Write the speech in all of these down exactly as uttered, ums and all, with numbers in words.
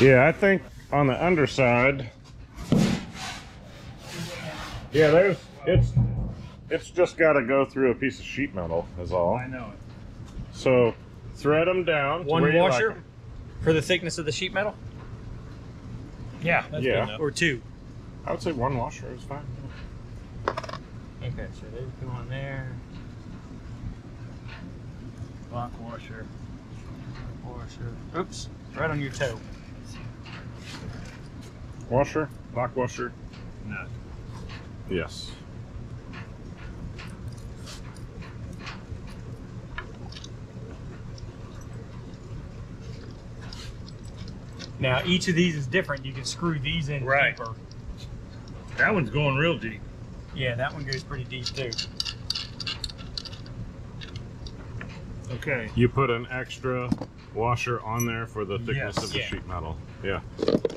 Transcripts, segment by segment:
Yeah, I think on the underside, yeah, there's it's it's just got to go through a piece of sheet metal is all. I know it. So thread them down. One washer like for the thickness of the sheet metal. Yeah, that's yeah. Good enough. Or two. I would say one washer is fine. Okay, so there's two on there. Block washer. Washer. Oops, right on your toe. Washer, lock washer. No. Yes. Now each of these is different. You can screw these in right. deeper. That one's going real deep. Yeah, that one goes pretty deep too. Okay. You put an extra washer on there for the thickness yes. of the yeah. sheet metal. Yeah.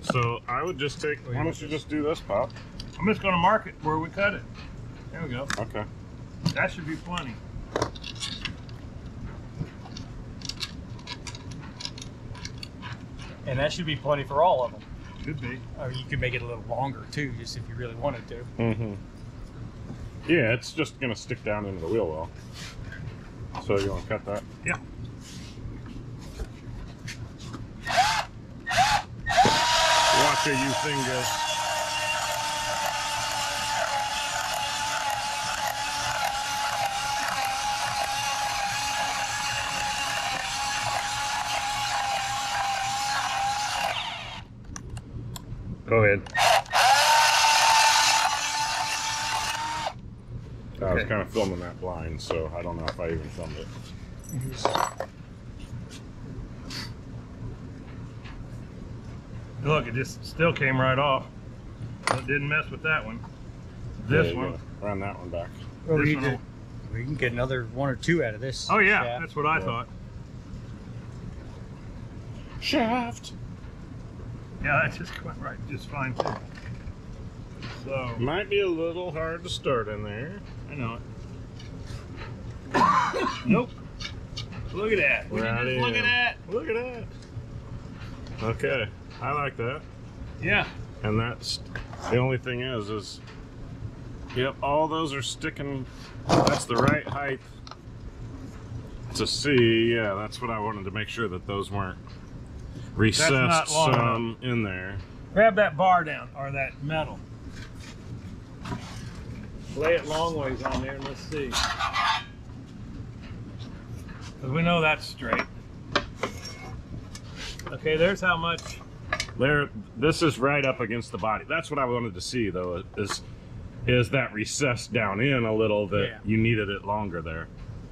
So I would just take, why don't you just do this, Pop? I'm just going to mark it where we cut it. There we go. Okay. That should be plenty. And that should be plenty for all of them. Could be. Or you could make it a little longer too, just if you really wanted to. Mm-hmm. Yeah, it's just going to stick down into the wheel well. So you want to cut that? Yeah. Watch it, you thing goes. Go ahead. Okay. I was kind of filming that blind, so I don't know if I even filmed it. Mm-hmm. So. Look, it just still came right off. It didn't mess with that one. This yeah, one. Run that one back. Well, this we, one did, we can get another one or two out of this. Oh yeah, shaft. That's what I yeah. thought. Shaft. Yeah, that just went right just fine too. So might be a little hard to start in there. I know it. Nope. Look at that. Right look at that. Look at that. Okay. I like that. Yeah. And that's the only thing is, is, yep, all those are sticking. That's the right height to see. Yeah, that's what I wanted to make sure that those weren't recessed some in there. Grab that bar down or that metal. Lay it long ways on there and let's see. Because we know that's straight. Okay, there's how much. There, this is right up against the body. That's what I wanted to see, though, is is that recess down in a little that yeah. you needed it longer there.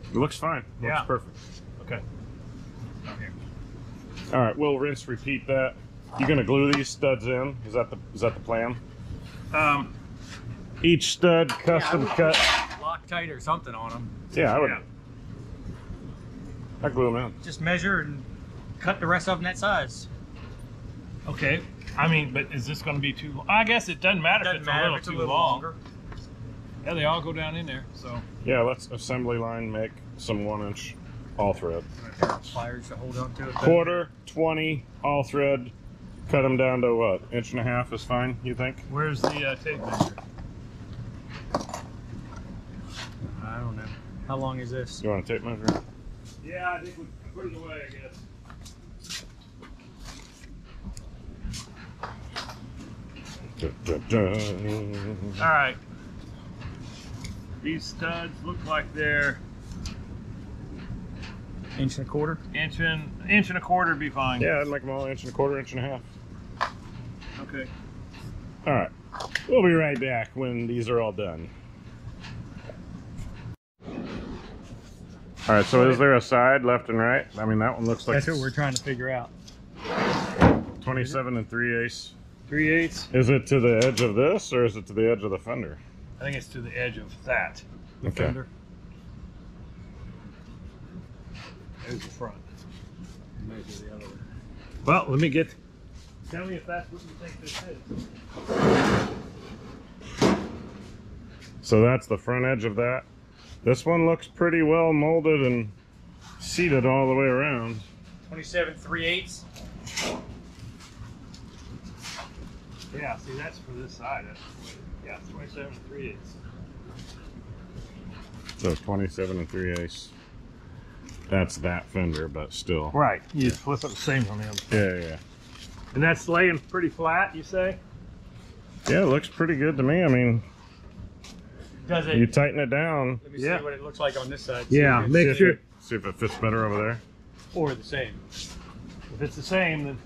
It looks fine. It yeah. looks perfect. Okay. Okay. All right, we'll rinse, repeat that. You're gonna glue these studs in. Is that the is that the plan? Um, each stud custom yeah, cut. Loctite or something on them. Yeah, I would. Yeah. I glue them in. Just measure and cut the rest of them that size. Okay, I mean, but is this going to be too long? I guess it doesn't matter doesn't if it's matter a little it's too a little long. Longer. Yeah, they all go down in there, so. Yeah, let's assembly line make some one inch all thread. Pliers to hold on to it. Quarter, twenty, all thread. Cut them down to what? Inch and a half is fine, you think? Where's the uh, tape measure? I don't know. How long is this? You want a tape measure? Yeah, I think we put it away, I guess. Da, da, da. All right, these studs look like they're inch and a quarter. Inch and inch and a quarter would be fine. Yeah, I'd like them all inch and a quarter, inch and a half. Okay. All right, we'll be right back when these are all done. All right, so is there a side left and right? I mean, that one looks like that's what we're trying to figure out. Twenty-seven and three eighths. Three eighths. Is it to the edge of this, or is it to the edge of the fender? I think it's to the edge of that. The okay. fender. There's the front. Maybe the other one. Well, let me get. Tell me if that's what you think this is. So that's the front edge of that. This one looks pretty well molded and seated all the way around. twenty-seven three eighths. Yeah, see, that's for this side. Yeah, twenty-seven and three eighths. So twenty-seven and three eighths. That's that fender, but still. Right. You just flip up the same on the other side. Yeah, yeah. And that's laying pretty flat, you say? Yeah, it looks pretty good to me. I mean, does it? You tighten it down. Let me see yeah. what it looks like on this side. See yeah, make see sure. If it, see if it fits better over there. Or the same. If it's the same, then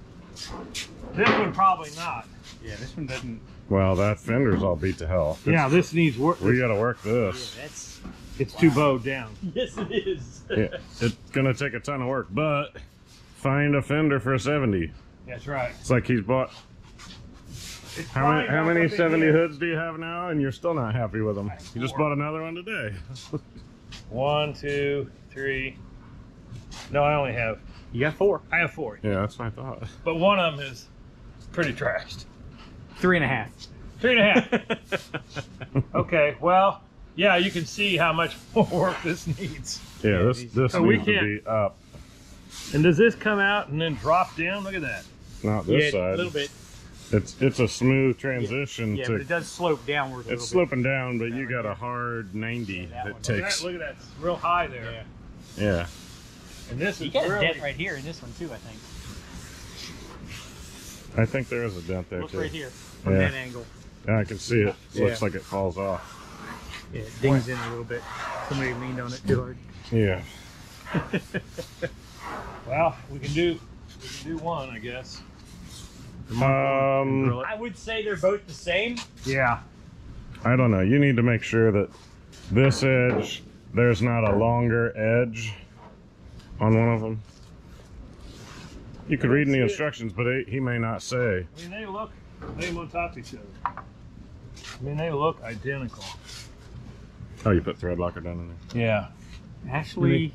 this one probably not. Yeah, this one doesn't. Well, that fender's all beat to hell. It's, yeah, this needs work. We got to work this. Yeah, that's, it's wow. too bowed down. Yes, it is. Yeah, it's going to take a ton of work, but find a fender for a seventy. That's right. It's like he's bought. It's how many, how many seventy here. hoods do you have now, and you're still not happy with them? You just bought another one today. One, two, three. No, I only have. You got four. I have four. Yeah, that's what I thought. But one of them is pretty trashed. Three and a half. Three and a half. Okay, well, yeah, you can see how much more work this needs. Yeah, this, this so needs to be up. And does this come out and then drop down? Look at that. Not this yeah, side. A little bit. It's it's a smooth transition. Yeah, yeah to, but it does slope downward a it's little sloping bit. down, but that you got down. a hard ninety yeah, that, that takes. Look at that. It's real high there. Yeah. yeah. And this you is got really... a dent right here in this one, too, I think. I think there is a dent there, Look too. Look right here from yeah. that angle. Yeah, I can see it. It yeah. looks like it falls off. Yeah, it dings in a little bit. Somebody leaned on it too hard. Yeah. Well, we can do we can do one, I guess. Um, I would say they're both the same. Yeah. I don't know. You need to make sure that this edge, there's not a longer edge on one of them. You could read in the instructions, but it, he may not say. I mean, they look, they look on top of each other. I mean, they look identical. Oh, you put thread locker down in there. Yeah. Actually,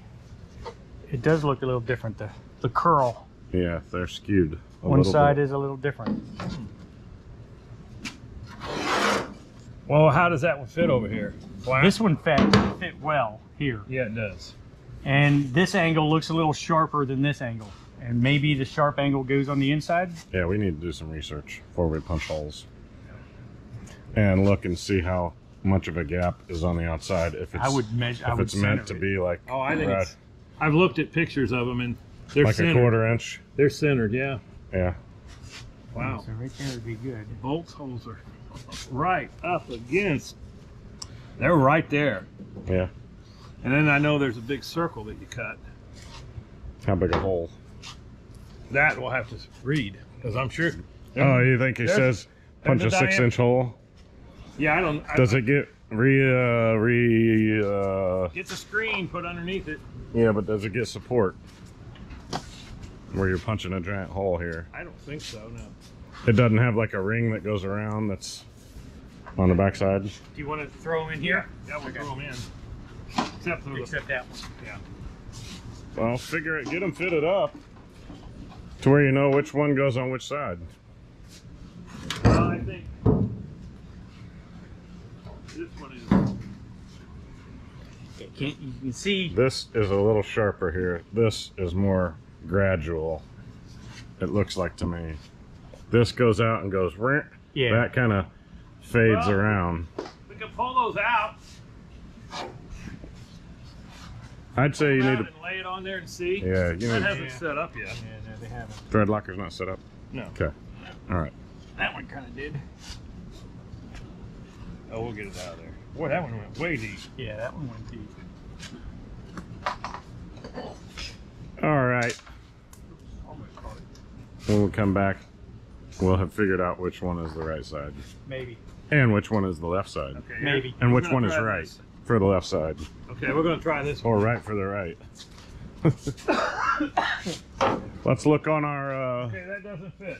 it does look a little different, the, the curl. Yeah, they're skewed a little bit. One side is a little different. Well, how does that one fit over here? Flat? This one fit, fit well here. Yeah, it does. And this angle looks a little sharper than this angle. And maybe the sharp angle goes on the inside? Yeah, we need to do some research before we punch holes. And look and see how much of a gap is on the outside if it's, I would measure, if I would it's meant to it. be like... Oh, I think right, it's, I've looked at pictures of them and they're like centered. Like a quarter inch? They're centered, yeah. Yeah. Wow. So right there would be good. Bolt holes are right up against. They're right there. Yeah. And then I know there's a big circle that you cut. How big a hole? That we'll have to read, because I'm sure. Oh, you think he says punch a six-inch hole? Yeah, I don't. I, Does it get re uh, re? Uh, gets a screen put underneath it. Yeah, but does it get support where you're punching a giant hole here? I don't think so. No. It doesn't have like a ring that goes around that's on the backside. Do you want to throw them in here? Yeah, we'll okay. throw them in. Except the, except that one. Yeah. Well, figure it. Get them fitted up. To where you know which one goes on which side. Well, I think this one is. Can't you can see? This is a little sharper here. This is more gradual. It looks like to me. This goes out and goes. Yeah. That kind of fades well, around. We can pull those out. I'd say you need to lay it on there and see. Yeah, you know, that hasn't yeah. set up yet. Yeah, no, they haven't. Thread locker's not set up. No. Okay. All right. That one kind of did. Oh, we'll get it out of there. Boy, that one went way deep. Yeah, that one went deep. All right. When we come back, we'll have figured out which one is the right side. Maybe. And which one is the left side. Okay. Maybe. And which one is right. This. For the left side. Okay, we're gonna try this one. Or right for the right. Let's look on our... Uh... Okay, that doesn't fit.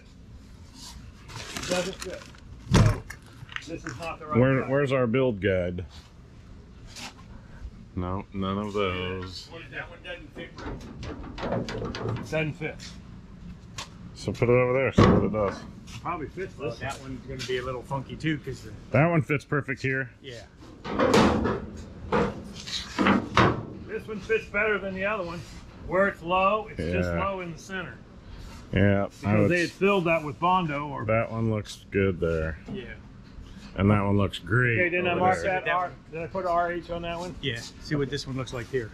It doesn't fit. So, this is not the right Where, side. Where's our build guide? No, none of those. What is that one doesn't fit, right? It doesn't fit. So put it over there, see what it does. Probably fits this. That one's going to be a little funky too, because the... that one fits perfect here. Yeah. This one fits better than the other one. Where it's low, it's yeah. just low in the center. Yeah. Because they had filled that with Bondo. Or that one looks good there. Yeah. And that one looks great. Okay, didn't I mark there. that? R, did I put R H on that one? Yeah. See what this one looks like here.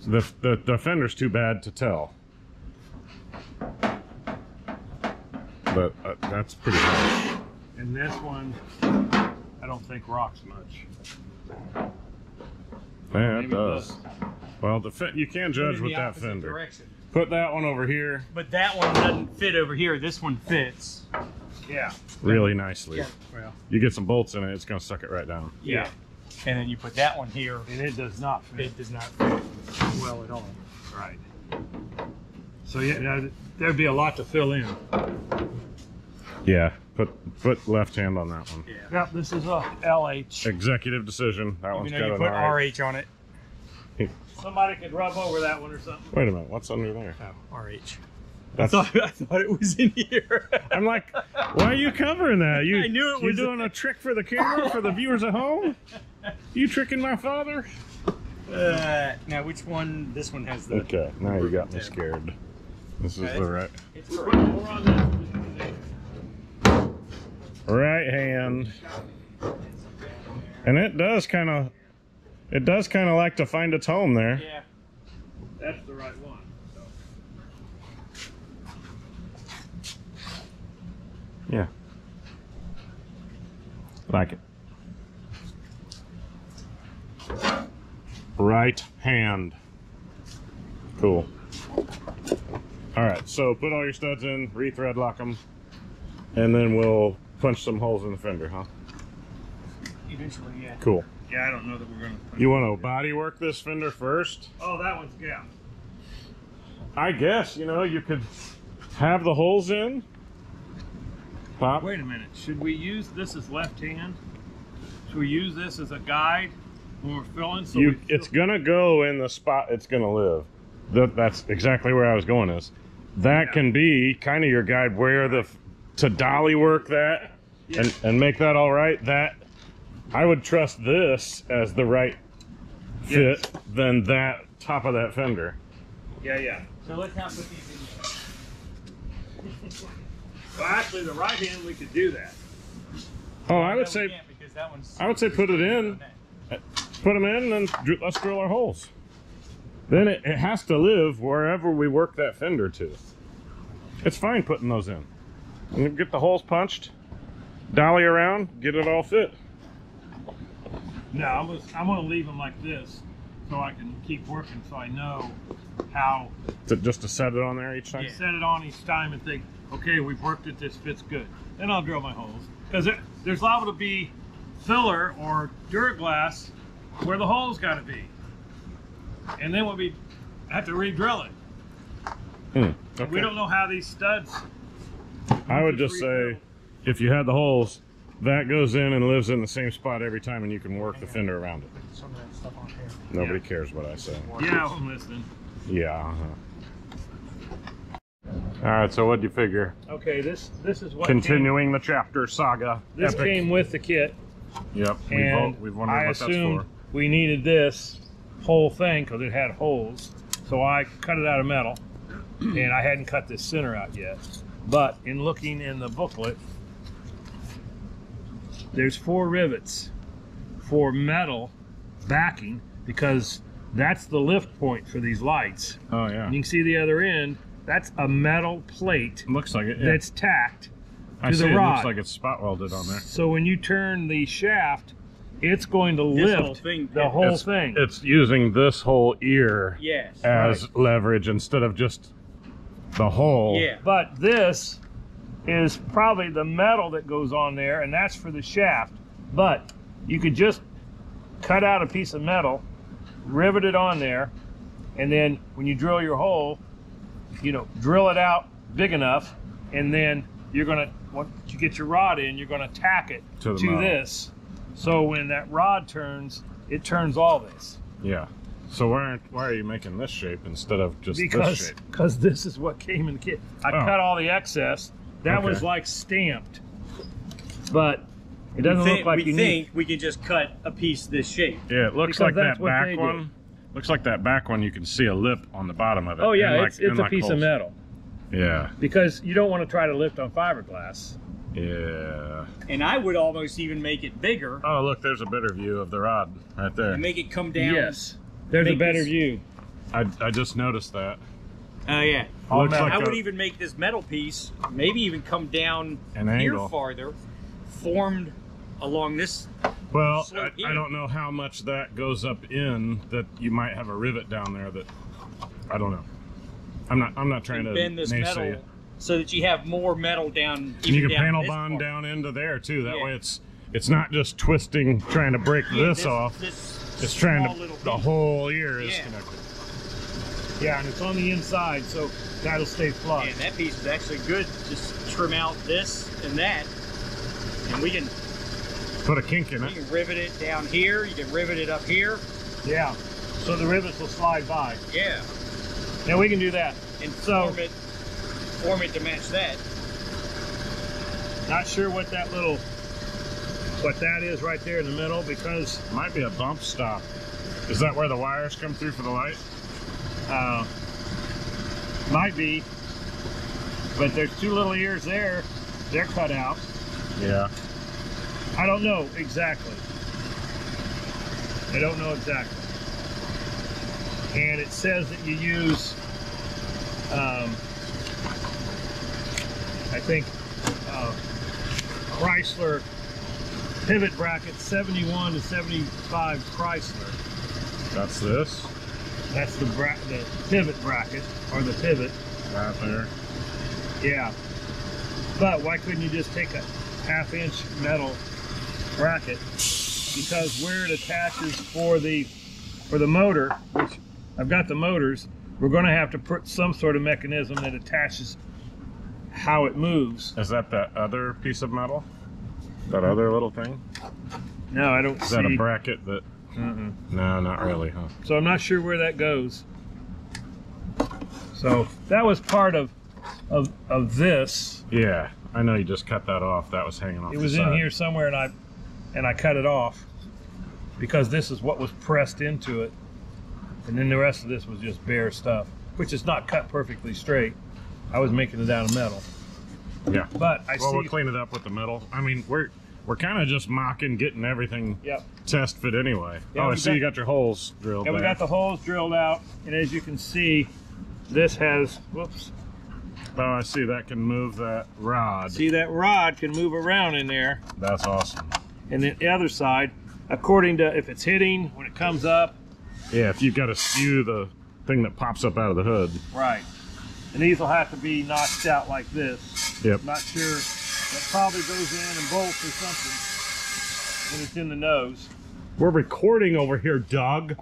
So the, the, the fender's too bad to tell. But uh, that's pretty nice. And this one, I don't think rocks much. Yeah, it does. Well, the fit, you can judge with that fender. Direction. Put that one over here. But that one doesn't fit over here. This one fits. Yeah. Really nicely. Yeah. Well, you get some bolts in it, it's going to suck it right down. Yeah. yeah. And then you put that one here. And it does not fit. It does not fit well at all. Right. So, yeah, there'd be a lot to fill in. Yeah. Put, put left hand on that one. Yeah. Yep, this is a L H. Executive decision. That one's got an R H. You put R H on it. Somebody could rub over that one or something. Wait a minute, what's under there? Oh, R H. That's... I thought, I thought it was in here. I'm like, why are you covering that? You, I knew it was. You're doing a trick for the camera, for the viewers at home? You tricking my father? Uh, now, which one? This one has the... Okay, now you got me scared. This is the right... It's correct. We're on that. Right hand, and it does kind of, it does kind of like to find its home there. Yeah, that's the right one. So. Yeah, like it. Right hand. Cool. All right, so put all your studs in, re-thread lock them, and then we'll punch some holes in the fender, huh? Eventually, yeah. Cool. Yeah, I don't know that we're going to... You want to body work this fender first? Oh, that one's, yeah. I guess, you know, you could have the holes in. Pop. Wait a minute. Should we use this as left hand? Should we use this as a guide when we're filling? So you, we fill it's going to go in the spot it's going to live. That, that's exactly where I was going is. That yeah. can be kind of your guide where the... to dolly work that yeah. and, and make that all right. That I would trust this as the right fit yes. than that top of that fender. Yeah, yeah. So let's not put these in here. Well, actually, the right hand we could do that. Oh, I would say that one's I would say put it in, put them in, and then let's drill our holes. Then it, it has to live wherever we work that fender to. It's fine putting those in. And get the holes punched, dolly around, get it all fit. No, I was, I'm going to leave them like this so I can keep working so I know how. To, just to set it on there each time? Yeah. Set it on each time and think, okay, we've worked it, this fits good. Then I'll drill my holes. Because there, there's liable to be filler or duraglass where the hole's got to be. And then we'll be, have to re-drill it. Mm, okay. We don't know how these studs... I would just say, if you had the holes, that goes in and lives in the same spot every time, and you can work the fender around it. Nobody yeah. cares what I say. Yeah, I'm listening. Yeah. Uh-huh. All right. So what do you figure? Okay, this this is what continuing came, the chapter saga. This epic. Came with the kit. Yep. And we've, we've wondered I what assumed that's for. We needed this whole thing because it had holes, so I cut it out of metal, and I hadn't cut this center out yet. But in looking in the booklet, there's four rivets for metal backing because that's the lift point for these lights. Oh, yeah. And you can see the other end, that's a metal plate. Looks like it. Yeah. That's tacked to I see the rod. It looks like it's spot welded on there. So when you turn the shaft, it's going to lift whole thing, the whole it's, thing. It's using this whole ear yes, as right. leverage instead of just... the hole yeah but this is probably the metal that goes on there and that's for the shaft, but you could just cut out a piece of metal, rivet it on there, and then when you drill your hole, you know, drill it out big enough, and then you're going to, once you get your rod in, you're going to tack it to, to this So when that rod turns, it turns all this. Yeah. So why aren't why are you making this shape instead of just because, this shape? Because this is what came in the kit. I oh. cut all the excess. That okay. was like stamped, but it doesn't think, look like we you think need. We can just cut a piece this shape. Yeah, it looks because like that back one. Do. Looks like that back one. You can see a lip on the bottom of it. Oh yeah, like, it's, it's a like piece holes. of metal. Yeah. Because you don't want to try to lift on fiberglass. Yeah. And I would almost even make it bigger. Oh look, there's a better view of the rod right there. And make it come down. Yes. There's a better this. view. I, I just noticed that. Oh uh, yeah. Looks like I would a, even make this metal piece maybe even come down an here angle. farther, formed along this. Well, I, I don't know how much that goes up in that. You might have a rivet down there that I don't know. I'm not. I'm not trying to bend this metal it. so that you have more metal down. Even you can down panel bond part. down into there too. That yeah. way it's it's not just twisting trying to break yeah, this, this off. This, It's trying to, the whole ear is yeah. connected. Yeah, and it's on the inside, so that'll stay flush. And that piece is actually good. Just trim out this and that, and we can put a kink in it. You can rivet it down here. You can rivet it up here. Yeah, so the rivets will slide by. Yeah. Now we can do that. And so, form it, form it to match that. Not sure what that little... But that is right there in the middle because it might be a bump stop. Is that where the wires come through for the light? Uh, might be, but there's two little ears there. They're cut out. Yeah. I don't know exactly. I don't know exactly. And it says that you use, um, I think, uh, Chrysler pivot bracket seventy-one to seventy-five Chrysler. That's this? That's the, bra the pivot bracket, or the pivot. Right there. Yeah. But why couldn't you just take a half inch metal bracket? Because where it attaches for the, for the motor, which I've got the motors, we're gonna have to put some sort of mechanism that attaches how it moves. Is that that other piece of metal? That other little thing? No, I don't see. Is that a bracket that... Uh-uh. No, not really, huh? So I'm not sure where that goes. So that was part of of, of this. Yeah, I know you just cut that off. That was hanging off the side. It was in here somewhere, and I, and I cut it off because this is what was pressed into it. And then the rest of this was just bare stuff, which is not cut perfectly straight. I was making it out of metal. Yeah, but I well, see we'll clean it up with the metal. I mean, we're we're kind of just mocking getting everything yep. test fit anyway. Yeah, oh, I see got, you got your holes drilled. Yeah, there. we got the holes drilled out, and as you can see, this has whoops. Oh, I see that can move that rod. See that rod can move around in there. That's awesome. And then the other side, according to if it's hitting when it comes up. Yeah, if you've got to skew the thing that pops up out of the hood. Right. And these will have to be notched out like this. Yep. I'm not sure. That probably goes in and bolts or something when it's in the nose. We're recording over here, Doug.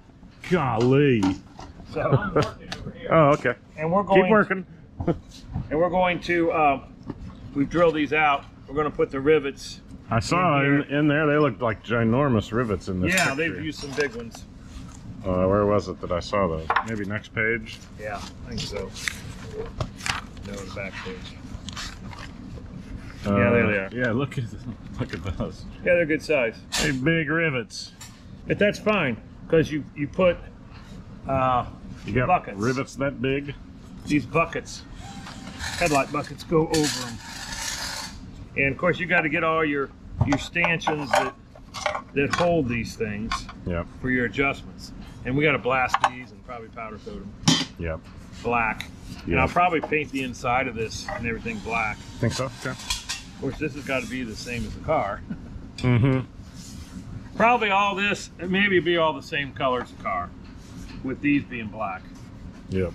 Golly. So I'm working over here. Oh, okay. And we're going. Keep working. And we're going to. Uh, we've drilled these out. We're going to put the rivets. I saw in there. In, in there. They looked like ginormous rivets in this. Yeah, picture. They've used some big ones. Uh, where was it that I saw those? Maybe next page. Yeah, I think so. No, the back page. Uh, yeah, there they are. Yeah, look at them. Look at those. Yeah, they're good size. They're big rivets. But that's fine because you you put uh, you got buckets. Rivets that big. These buckets, headlight buckets, go over them. And of course, you got to get all your your stanchions that that hold these things. Yeah. For your adjustments, and we got to blast these and probably powder coat them. Yep. Black. Yeah. And I'll probably paint the inside of this and everything black. Think so? Okay. Of course, this has got to be the same as the car. Mm-hmm. Probably all this, maybe be all the same color as the car, with these being black. Yep.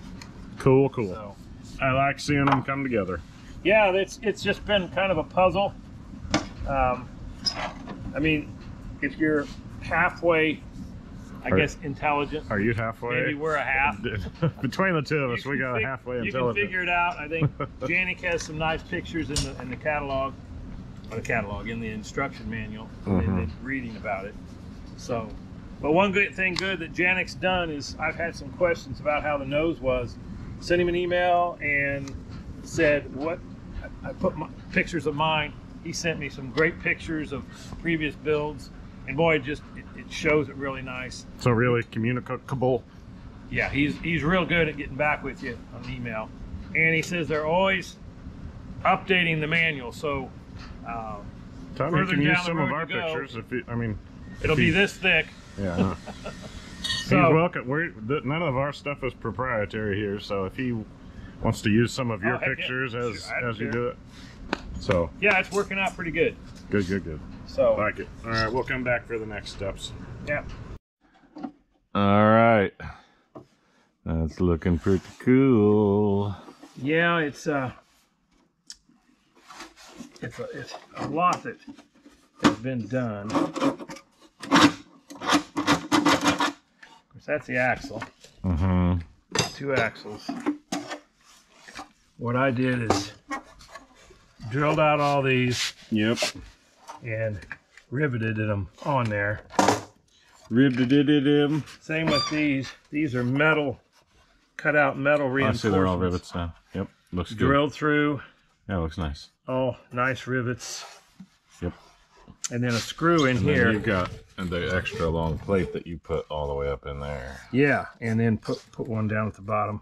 Cool, cool. So, I like seeing them come together. Yeah, it's, it's just been kind of a puzzle. Um, I mean, if you're halfway... I are, guess intelligent. Are you halfway? Maybe we're a half. Between the two of us, we got a halfway you intelligent. You can figure it out. I think Janik has some nice pictures in the in the catalog on the catalog, in the instruction manual, mm-hmm. and reading about it. So, but one good thing good that Janik's done is I've had some questions about how the nose was. Sent him an email and said, what, I, I put my, pictures of mine. He sent me some great pictures of previous builds, and boy, it just, it, it shows it really nice. So really communicable. Yeah, he's, he's real good at getting back with you on email. And he says they're always updating the manual. So uh, Tommy, further you can down use some of our go, pictures. If you, I mean, it'll be this thick. Yeah. So, he's welcome. We're, none of our stuff is proprietary here, so if he wants to use some of your oh, pictures yeah. as sure, as care. you do it, so yeah, it's working out pretty good. Good, good, good. So like it. All right, we'll come back for the next steps. Yeah. All right, that's looking pretty cool. Yeah, it's uh, it's a, it's a lot that has been done. That's the axle. Mm-hmm. Two axles. What I did is drilled out all these. Yep. And riveted them on there. Riveted them. Same with these. These are metal, cut out metal reinforcements. I see they're all rivets now. Yep. Looks good. Drilled through. Yeah, looks nice. Oh, nice rivets. Yep. And then a screw in and here. You've got the extra long plate that you put all the way up in there. Yeah, and then put put one down at the bottom.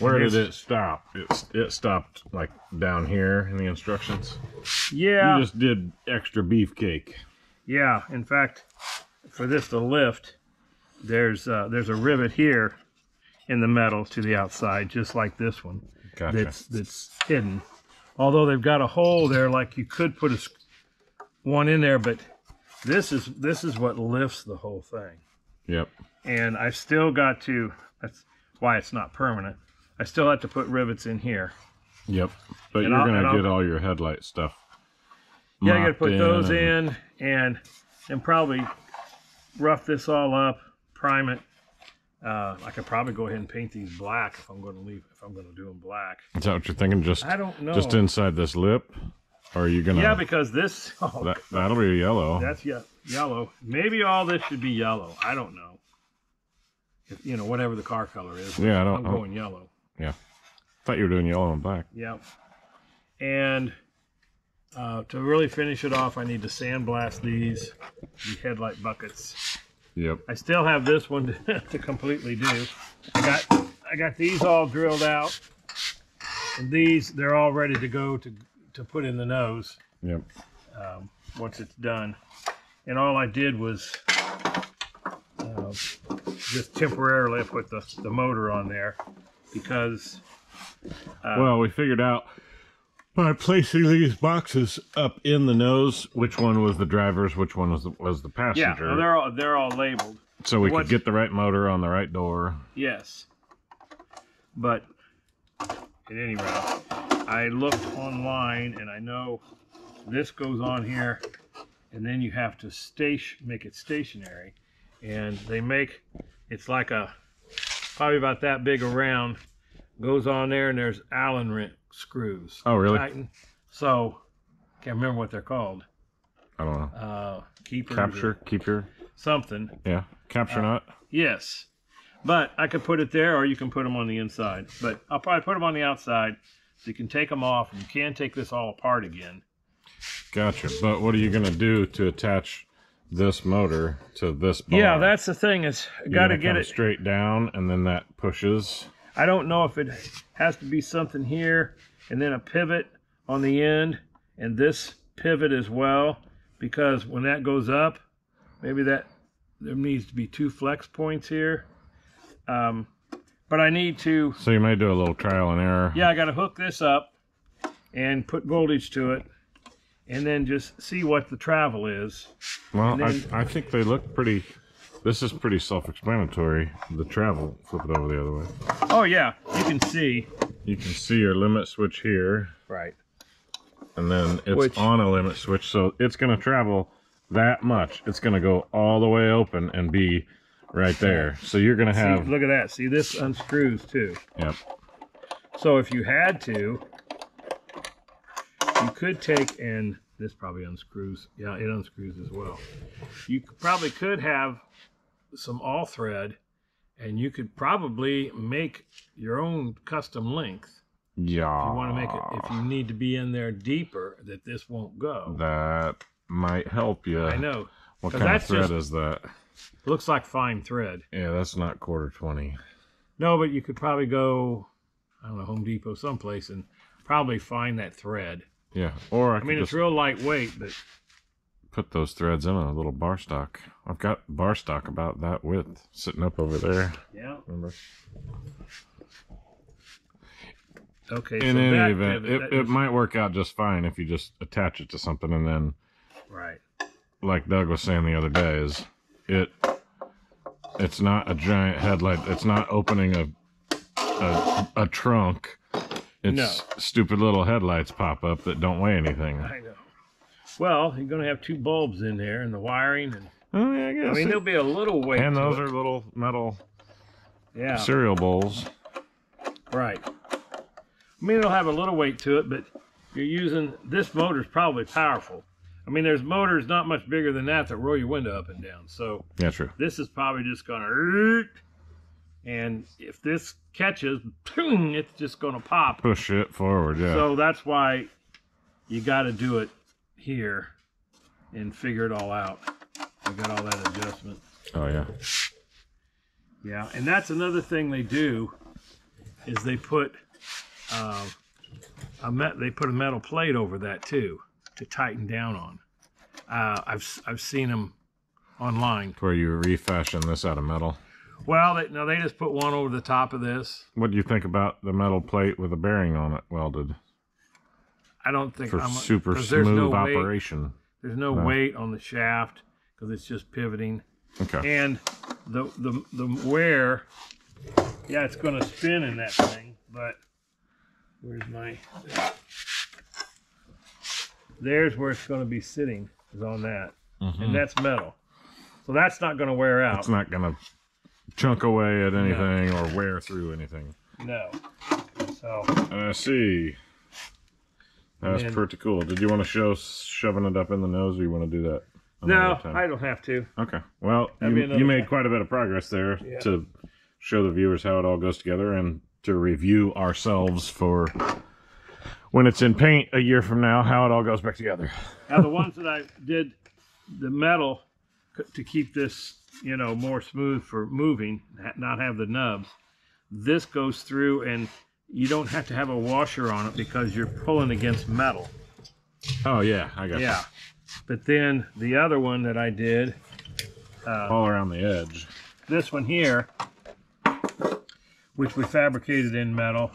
Where did it stop? It it stopped like down here in the instructions. Yeah. You just did extra beefcake. Yeah. In fact, for this to lift, there's uh, there's a rivet here in the metal to the outside, just like this one. Gotcha. That's that's hidden. Although they've got a hole there, like you could put a screw one in there, but this is this is what lifts the whole thing. Yep. And I've still got to, that's why it's not permanent, I still have to put rivets in here. Yep. But and you're I'll, gonna get I'll, all your headlight stuff. Yeah, I gotta put in those and... in and and probably rough this all up, prime it. Uh, I could probably go ahead and paint these black if I'm gonna leave if I'm gonna do them black. Is that what you're thinking? Just I don't know. Just inside this lip? Or are you gonna? Yeah, because this oh, that, that'll be yellow. That's yeah, yellow. Maybe all this should be yellow. I don't know. If, you know, whatever the car color is. Yeah, I don't. I'm going yellow. Yeah, thought you were doing yellow and black. Yeah. And uh, to really finish it off, I need to sandblast these the headlight buckets. Yep. I still have this one to, to completely do. I got I got these all drilled out, and these they're all ready to go to. to put in the nose. Yep. Um, once it's done. And all I did was uh, just temporarily put the, the motor on there because uh, well, we figured out by placing these boxes up in the nose which one was the driver's, which one was the, was the passenger. Yeah, they're all, they're all labeled. So we What's, could get the right motor on the right door. Yes. But at any rate, I looked online, and I know this goes on here, and then you have to station, make it stationary, and they make, it's like a, probably about that big around, goes on there, and there's Allen wrench screws. Oh, really? Tighten. So, can't remember what they're called. I don't know. Uh, keepers. Capture, keeper. Something. Yeah, capture uh, nut. Yes, but I could put it there, or you can put them on the inside, but I'll probably put them on the outside. So you can take them off, and you can take this all apart again. Gotcha. But what are you going to do to attach this motor to this bar? Yeah, that's the thing. It's got to get it straight down, and then that pushes. I don't know if it has to be something here, and then a pivot on the end, and this pivot as well, because when that goes up, maybe that there needs to be two flex points here. Um, But I need to... So you may do a little trial and error. Yeah, I got to hook this up and put voltage to it and then just see what the travel is. Well, then, I, I think they look pretty... This is pretty self-explanatory, the travel. Flip it over the other way. Oh, yeah. You can see. You can see your limit switch here. Right. And then it's which, on a limit switch, so it's going to travel that much. It's going to go all the way open and be... right there. So you're going to have... See, look at that. See, this unscrews too. Yep. So if you had to, you could take and... This probably unscrews. Yeah, it unscrews as well. You probably could have some all thread, and you could probably make your own custom length. Yeah. If you want to make it, if you need to be in there deeper, that this won't go. That might help you. I know. What kind of thread just, is that? Looks like fine thread. Yeah, that's not quarter twenty. No, but you could probably go, I don't know, Home Depot someplace and probably find that thread. Yeah, or I, I mean, it's real lightweight, but put those threads in a little bar stock. I've got bar stock about that width sitting up over there. Yeah. Remember? Okay. In so any that, event, yeah, it, it, it might work out just fine if you just attach it to something and then, right. Like Doug was saying the other day, is it? It's not a giant headlight. It's not opening a a, a trunk. It's no. Stupid little headlights pop up that don't weigh anything. I know. Well, you're going to have two bulbs in there and the wiring. And, oh, yeah, I guess. I mean, it, there'll be a little weight. And those it. are little metal yeah. cereal bowls. Right. I mean, it'll have a little weight to it, but you're using, this motor's probably powerful. I mean, there's motors not much bigger than that that roll your window up and down. So yeah, true. This is probably just going to... And if this catches, boom, it's just going to pop. Push it forward, yeah. So that's why you got to do it here and figure it all out. I got all that adjustment. Oh, yeah. Yeah, and that's another thing they do is they put, uh, a met they put a metal plate over that, too, to tighten down on. Uh, I've, I've seen them online. Where you refashion this out of metal. Well, they, no, they just put one over the top of this. What do you think about the metal plate with a bearing on it welded? I don't think... For I'm, super smooth no operation. Weight, there's no, no weight on the shaft because it's just pivoting. Okay. And the, the, the wear, yeah, it's going to spin in that thing, but where's my... There's where it's going to be sitting is on that, mm-hmm. and that's metal. So that's not going to wear out. It's not going to... chunk away at anything no. or wear through anything. No. So. I see. That's then, pretty cool. Did you want to show shoving it up in the nose, or you want to do that? No, I don't have to. Okay. Well, That'd you, you made time. quite a bit of progress there yeah. to show the viewers how it all goes together and to review ourselves for when it's in paint a year from now, how it all goes back together. Now, the ones that I did, the metal, to keep this... you know, more smooth for moving, not have the nubs. This goes through and you don't have to have a washer on it because you're pulling against metal. Oh yeah, I got yeah. you. But then the other one that I did uh, all around the edge, this one here, which we fabricated in metal,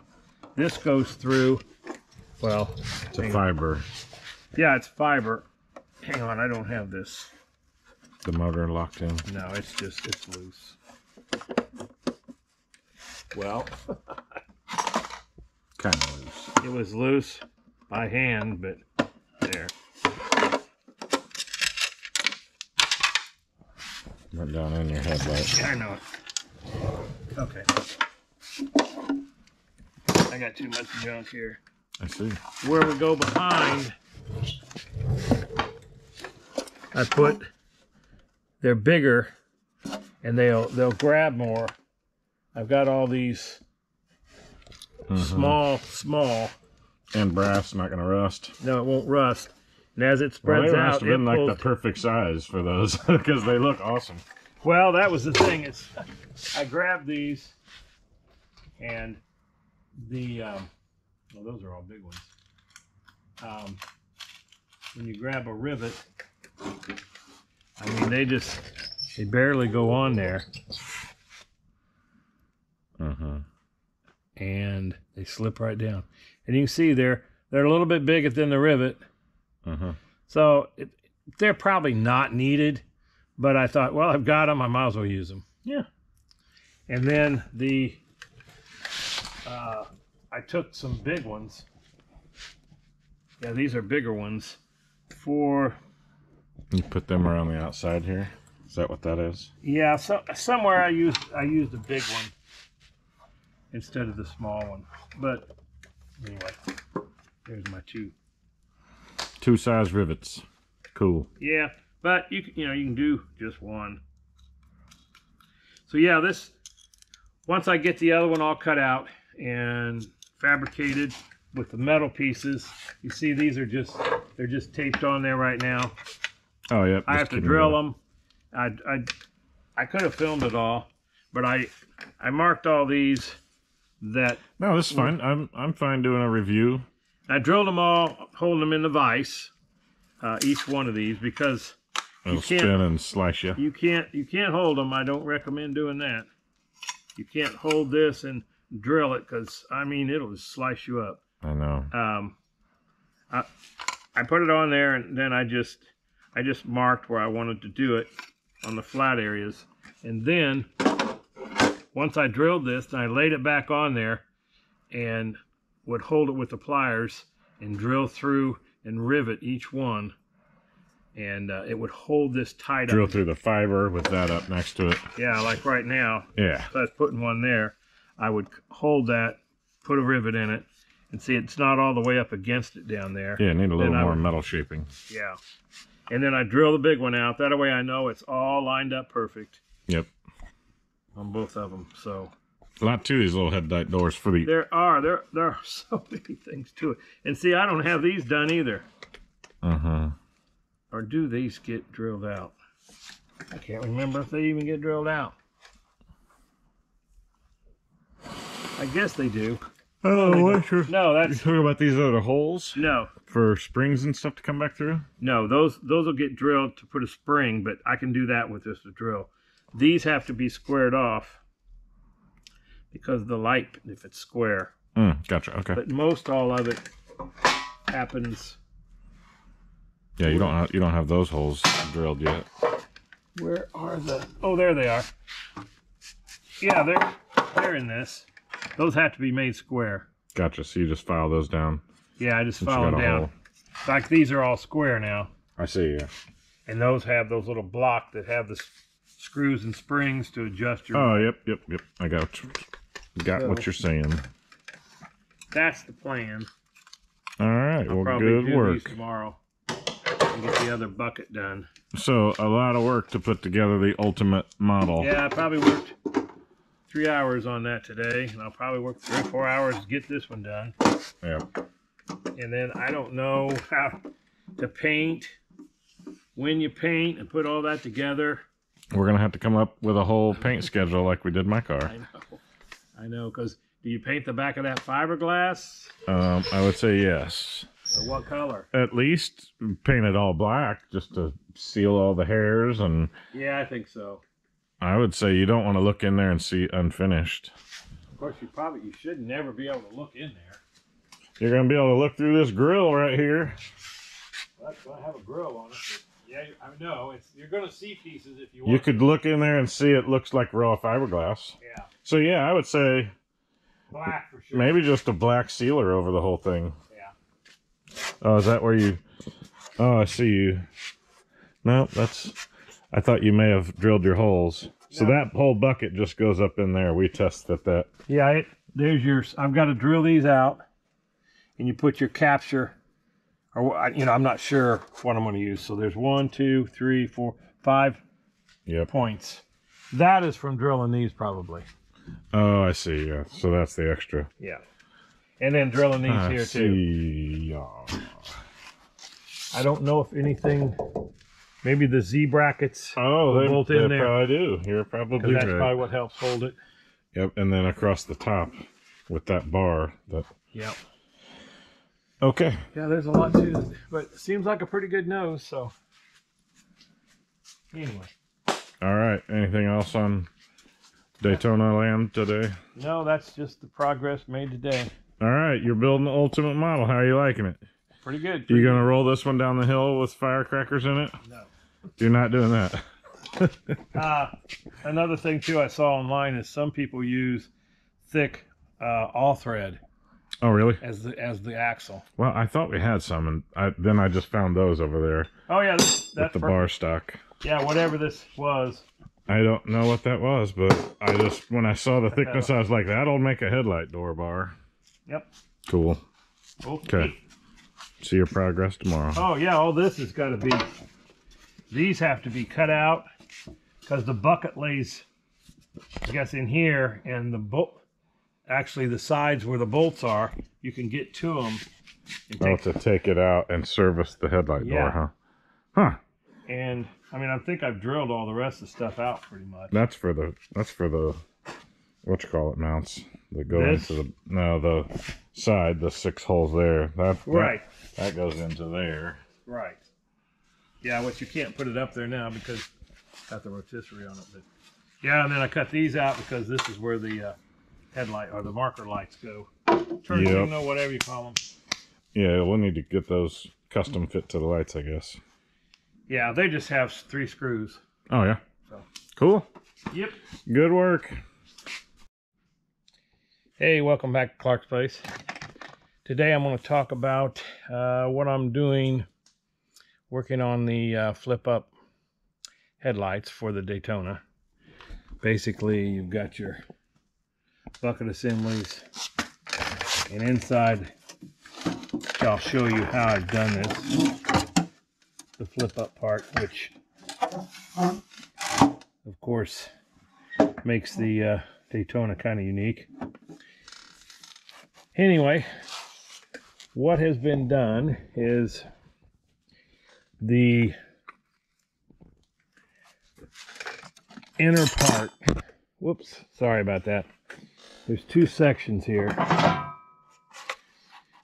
this goes through, well, it's a fiber on. yeah it's fiber. Hang on, I don't have this the motor locked in. No, it's just, it's loose. Well, kind of loose. It was loose by hand, but there. Went down in your headlight. Yeah, I know it. Okay. I got too much junk here. I see. Where we go behind, I put... They're bigger, and they'll they'll grab more. I've got all these mm-hmm. small, small. And brass, not going to rust. No, it won't rust. And as it spreads well, they out, must have been like the perfect size for those because they look awesome. Well, that was the thing. It's I grabbed these, and the um, well, those are all big ones. Um, when you grab a rivet. I mean, they just, they barely go on there. Uh-huh. And they slip right down. And you can see they're, they're a little bit bigger than the rivet. Uh-huh. So it, they're probably not needed, but I thought, well, I've got them. I might as well use them. Yeah. And then the, uh, I took some big ones. Yeah, these are bigger ones for... You put them around the outside here. Is that what that is? Yeah. So somewhere I used I used the big one instead of the small one. But anyway, there's my two. two size rivets. Cool. Yeah, but you you know you can do just one. So yeah, this once I get the other one all cut out and fabricated with the metal pieces, you see these are just they're just taped on there right now. Oh yeah. I have to drill them. I I I could have filmed it all, but I I marked all these. That no, this is fine. I'm I'm fine doing a review. I drilled them all, holding them in the vise, uh, each one of these because It'll you can't spin and slice you. You can't you can't hold them. I don't recommend doing that. You can't hold this and drill it because I mean it'll just slice you up. I know. Um, I I put it on there and then I just I just marked where I wanted to do it on the flat areas, and then once I drilled this, I laid it back on there and would hold it with the pliers and drill through and rivet each one. And uh, it would hold this tight drill up. Drill through the fiber with that up next to it. Yeah, like right now. Yeah. So I was putting one there. I would hold that, put a rivet in it, and see it's not all the way up against it down there. Yeah, need a little more metal shaping. Yeah. And then I drill the big one out. That way I know it's all lined up perfect. Yep. On both of them, so a lot to these little headlight doors for the. There are there there are so many things to it, and see, I don't have these done either. Uh huh. Or do these get drilled out? I can't remember if they even get drilled out. I guess they do. Oh, what? No, that's. You talking about these other holes? No. For springs and stuff to come back through? No, those those will get drilled to put a spring, but I can do that with just a drill. These have to be squared off because of the light, if it's square. Mm, gotcha, okay. But most all of it happens. Yeah, you don't have, you don't have those holes drilled yet. Where are the... Oh, there they are. Yeah, they're, they're in this. Those have to be made square. Gotcha, so you just file those down. Yeah, I just file them down. Like these are all square now. I see, yeah. And those have those little blocks that have this... screws and springs to adjust your... Oh, yep, yep, yep. I got, got so, what you're saying. That's the plan. All right, I'll well, good do work. These tomorrow and get the other bucket done. So, a lot of work to put together the ultimate model. Yeah, I probably worked three hours on that today, and I'll probably work three or four hours to get this one done. Yep. And then I don't know how to paint, when you paint, and put all that together. We're going to have to come up with a whole paint schedule like we did my car. I know. I know, because do you paint the back of that fiberglass? Um, I would say yes. So what color? At least paint it all black just to seal all the hairs. And yeah, I think so. I would say you don't want to look in there and see unfinished. Of course, you probably you should never be able to look in there. You're going to be able to look through this grill right here. Well, that's going to have a grill on it. But... yeah, I know. It's, you're going to see pieces if you want. You could look in there and see it looks like raw fiberglass. Yeah. So, yeah, I would say... black for sure. Maybe just a black sealer over the whole thing. Yeah. Oh, is that where you... oh, I see you. No, that's... I thought you may have drilled your holes. So no. That whole bucket just goes up in there. We test that. that. Yeah, it, there's your... I've got to drill these out. And you put your capture... or, you know, I'm not sure what I'm going to use. So there's one, two, three, four, five yep. points. That is from drilling these probably. Oh, I see. Yeah. So that's the extra. Yeah. And then drilling these I here see. too. Yeah. I don't know if anything, maybe the Z brackets. Oh, they bolt in there. Probably do. You're probably right. That's probably what helps hold it. Yep. And then across the top with that bar. That... yep. Okay. Yeah, there's a lot to it, but it seems like a pretty good nose, so anyway. All right, anything else on Daytona land today? No, that's just the progress made today. All right, you're building the ultimate model. How are you liking it? Pretty good. Pretty you going to roll this one down the hill with firecrackers in it? No. You're not doing that. uh, another thing, too, I saw online is some people use thick uh, all thread. Oh really? As the as the axle. Well, I thought we had some, and I, then I just found those over there. Oh yeah, this, that's with the bar stock. Yeah, whatever this was. I don't know what that was, but I just when I saw the thickness, I was like, "That'll make a headlight door bar." Yep. Cool. Okay. Okay. see your progress tomorrow. Oh yeah, all this has got to be, these have to be cut out because the bucket lays, I guess, in here, and the bolt, actually the sides where the bolts are, you can get to them. And oh, take, to take it out and service the headlight yeah. door, huh? Huh. And I mean, I think I've drilled all the rest of the stuff out pretty much. That's for the, that's for the, what you call it, mounts that go this? into the, no, the side, the six holes there. That, right. That, that goes into there. Right. Yeah, which you can't put it up there now because it's got the rotisserie on it. But yeah, and then I cut these out because this is where the uh, headlight or the marker lights go. Turn yep. signal, whatever you call them. Yeah, we'll need to get those custom fit to the lights, I guess. Yeah, they just have three screws. Oh, yeah. So. Cool. Yep. Good work. Hey, welcome back to Clark's Place. Today I'm going to talk about uh, what I'm doing working on the uh, flip-up headlights for the Daytona. Basically, you've got your bucket assemblies, and inside, I'll show you how I've done this. The flip-up part, which of course makes the uh, Daytona kind of unique. Anyway, what has been done is the inner part. Whoops, sorry about that. There's two sections here.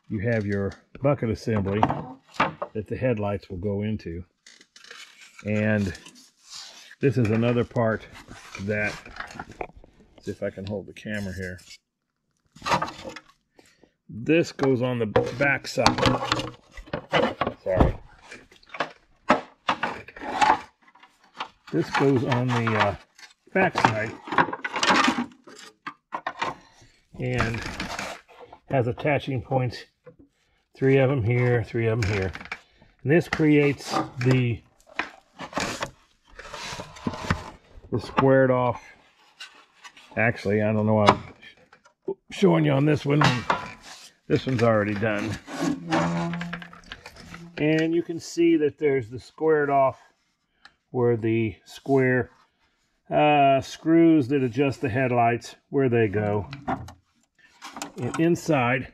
You have your bucket assembly that the headlights will go into, and this is another part that, see if I can hold the camera here, this goes on the back side. Sorry, this goes on the uh, back side and has attaching points, three of them here, three of them here. This creates the, the squared off. Actually, I don't know why I'm showing you on this one. This one's already done. And you can see that there's the squared off where the square uh, screws that adjust the headlights, where they go. And inside,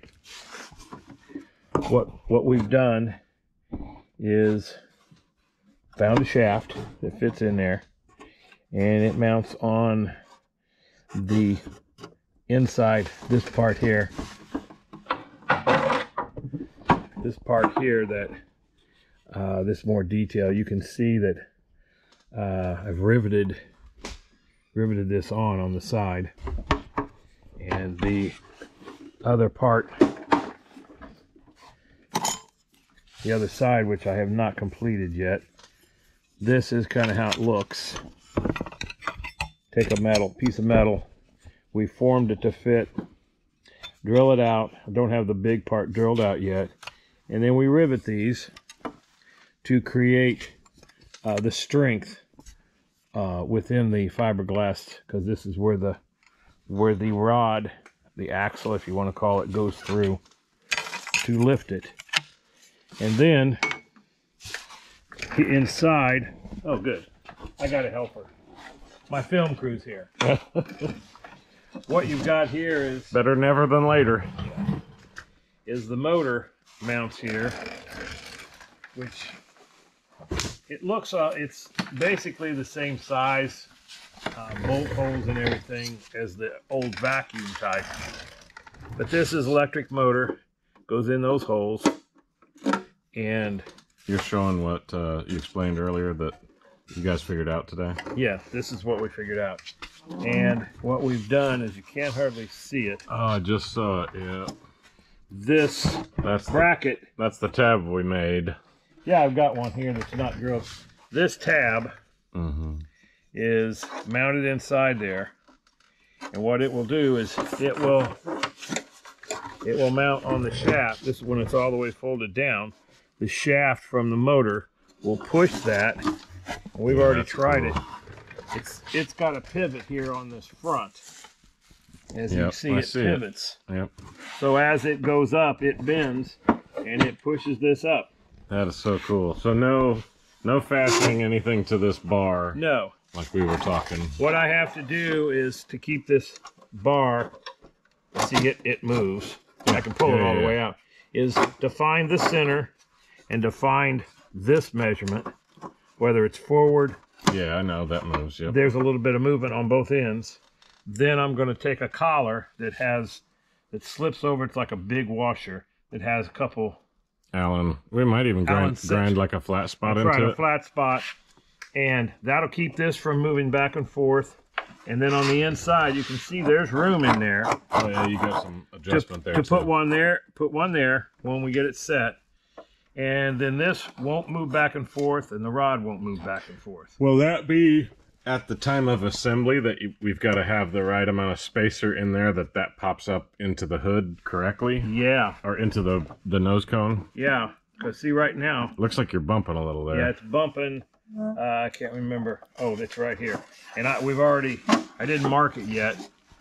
what, what we've done is found a shaft that fits in there, and it mounts on the inside, this part here, this part here that uh, this more detail, you can see that uh, I've riveted riveted this on on the side, and the other part, the other side, which I have not completed yet, this is kind of how it looks. Take a metal piece of metal, we formed it to fit, drill it out. I don't have the big part drilled out yet, and then we rivet these to create uh, the strength uh, within the fiberglass, because this is where the where the rod, the axle, if you want to call it, goes through to lift it. And then the inside, oh good, I got a helper. My film crew's here. What you've got here is, better never than later, is the motor mounts here, which it looks, uh, it's basically the same size, uh, bolt holes and everything as the old vacuum type. But this is electric motor, goes in those holes. And you're showing what uh, you explained earlier that you guys figured out today? Yeah, this is what we figured out. And what we've done is, you can't hardly see it. Oh, I just saw it, yeah. This that's bracket. The, that's the tab we made. Yeah, I've got one here that's not drilled. This tab mm-hmm. is mounted inside there. And what it will do is it will, it will mount on the shaft. This is when it's all the way folded down. The shaft from the motor will push that. We've yeah, already tried cool. it. It's it's got a pivot here on this front. As yep, you see, I it see pivots. It. Yep. So as it goes up, it bends, and it pushes this up. That is so cool. So no, no fastening anything to this bar. No. Like we were talking. What I have to do is to keep this bar, see it, it moves. I can pull yeah, it all yeah. the way out. Is to find the center and to find this measurement, whether it's forward. Yeah, I know that moves. Yep. There's a little bit of movement on both ends. Then I'm going to take a collar that has, that slips over. It's like a big washer. It has a couple. Allen, we might even grind, grind like a flat spot into it. A flat spot, and that'll keep this from moving back and forth. And then on the inside, you can see there's room in there. Oh yeah, you got some adjustment there. To put one there, put one there when we get it set. And then this won't move back and forth, and the rod won't move back and forth. Will that be at the time of assembly that you, we've got to have the right amount of spacer in there that that pops up into the hood correctly? Yeah. Or into the, the nose cone? Yeah, because see right now. Looks like you're bumping a little there. Yeah, it's bumping. Uh, I can't remember. Oh, it's right here. And I, we've already, I didn't mark it yet.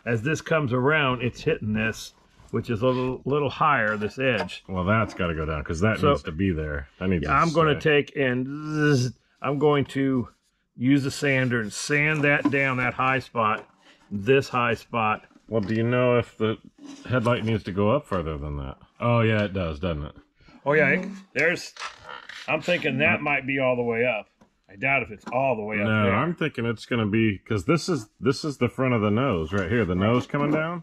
As this comes around, it's hitting this, which is a little, little higher, this edge. Well, that's got to go down because that so, needs to be there. That needs yeah, I'm going to take and zzz, I'm going to use a sander and sand that down, that high spot, this high spot. Well, do you know if the headlight needs to go up further than that? Oh, yeah, it does, doesn't it? Oh, yeah. It, there's, I'm thinking that might be all the way up. I doubt if it's all the way up no, there. No, I'm thinking it's going to be, because this is this is the front of the nose right here. The nose coming down.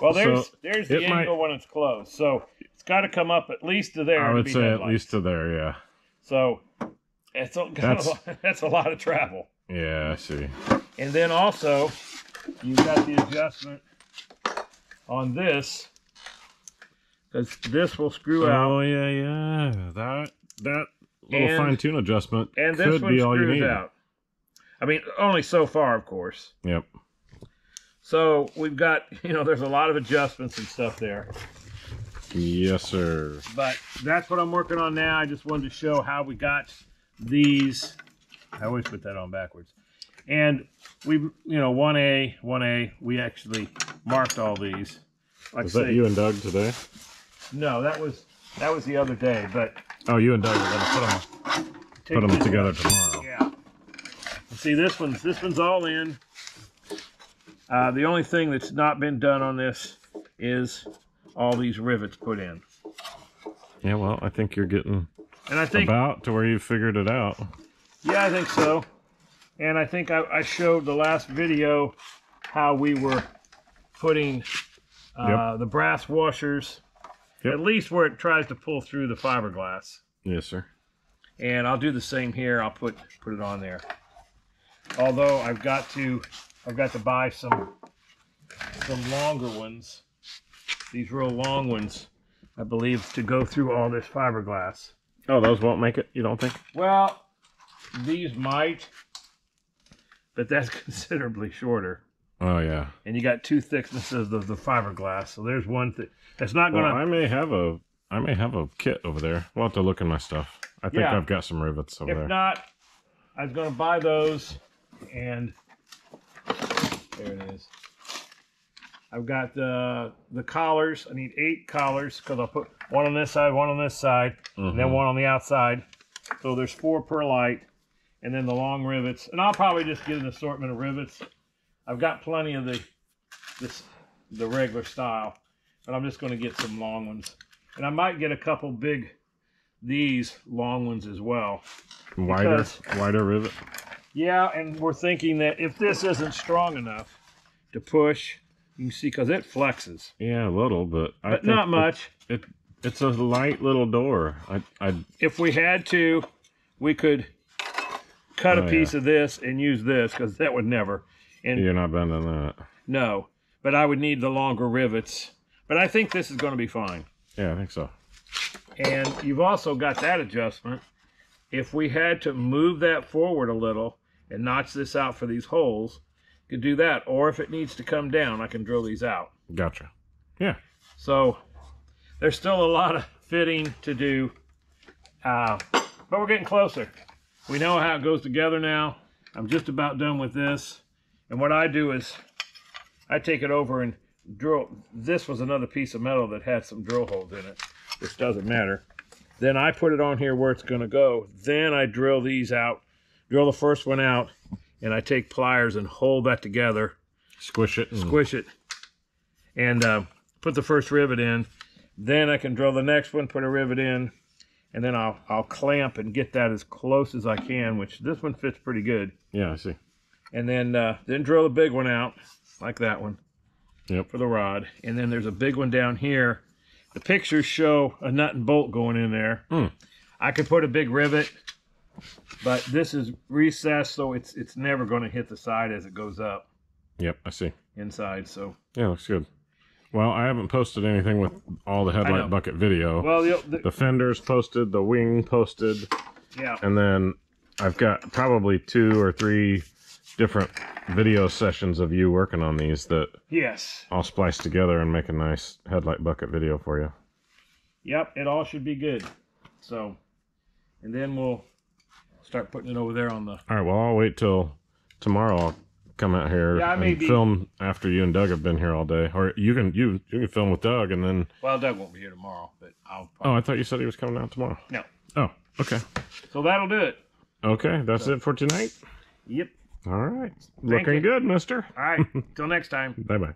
Well, there's so there's the angle might, when it's closed. So it's got to come up at least to there. I would to be say headlights. At least to there, yeah. So it's a, that's, a, that's a lot of travel. Yeah, I see. And then also, you've got the adjustment on this, because this will screw oh, out. Oh, yeah, yeah. That, that. Little and, fine tune adjustment and could this one be all you need. Out. I mean, only so far, of course. Yep. So we've got, you know, there's a lot of adjustments and stuff there. Yes, sir. But that's what I'm working on now. I just wanted to show how we got these. I always put that on backwards. And we, you know, one A, one A, we actually marked all these. Like was that say, you and Doug today? No, that was that was the other day, but. Oh, you and Doug are gonna put them, put them together tomorrow. Yeah. See, this one's this one's all in. Uh, the only thing that's not been done on this is all these rivets put in. Yeah, well, I think you're getting and I think, about to where you figured it out. Yeah, I think so. And I think I, I showed the last video how we were putting uh, yep. the brass washers. Yep. At least where it tries to pull through the fiberglass. Yes, sir. And I'll do the same here. I'll put put it on there. Although I've got to I've got to buy some some longer ones. These real long ones, I believe, to go through all this fiberglass. Oh, those won't make it, you don't think? Well, these might, but that's considerably shorter. Oh yeah, and you got two thicknesses of the fiberglass, so there's one thing that's not going to. Well, I may have a, I may have a kit over there. We'll have to look in my stuff. I think yeah. I've got some rivets over if there. If not, I was going to buy those, and there it is. I've got the the collars. I need eight collars because I'll put one on this side, one on this side, mm-hmm. and then one on the outside. So there's four per light, and then the long rivets. And I'll probably just get an assortment of rivets. I've got plenty of the this, the regular style, but I'm just going to get some long ones. And I might get a couple big, these long ones as well. Wider, because, wider rivet? Yeah, and we're thinking that if this isn't strong enough to push, you can see, because it flexes. Yeah, a little, but... I but think not much. It, it It's a light little door. I, I If we had to, we could cut oh, a piece yeah. of this and use this, because that would never... And you're not bending that. No, but I would need the longer rivets. But I think this is going to be fine. Yeah, I think so. And you've also got that adjustment. If we had to move that forward a little and notch this out for these holes, you could do that. Or if it needs to come down, I can drill these out. Gotcha. Yeah. So there's still a lot of fitting to do. Uh, but we're getting closer. We know how it goes together now. I'm just about done with this. And what I do is I take it over and drill. This was another piece of metal that had some drill holes in it, which doesn't matter. Then I put it on here where it's going to go. Then I drill these out, drill the first one out, and I take pliers and hold that together. Squish it. Squish it. And uh, put the first rivet in. Then I can drill the next one, put a rivet in, and then I'll, I'll clamp and get that as close as I can, which this one fits pretty good. Yeah, I see. And then, uh, then drill the big one out, like that one, yep, for the rod. And then there's a big one down here. The pictures show a nut and bolt going in there. Mm. I could put a big rivet, but this is recessed, so it's it's never going to hit the side as it goes up. Yep, I see. Inside, so. Yeah, looks good. Well, I haven't posted anything with all the headlight bucket video. Well, the, the, the fender's posted, the wing posted. Yeah. And then I've got probably two or three different video sessions of you working on these that yes, I'll splice together and make a nice headlight bucket video for you. Yep, it all should be good. So, and then we'll start putting it over there on the... All right, well, I'll wait till tomorrow. I'll come out here yeah, I may and be... film after you and Doug have been here all day. Or you can you you can film with Doug and then... Well, Doug won't be here tomorrow, but I'll probably... Oh, I thought you said he was coming out tomorrow. No. Oh, okay. So that'll do it. Okay, that's so... it for tonight? Yep. All right. Thank Looking you. Good, mister. All right. Till next time. Bye-bye.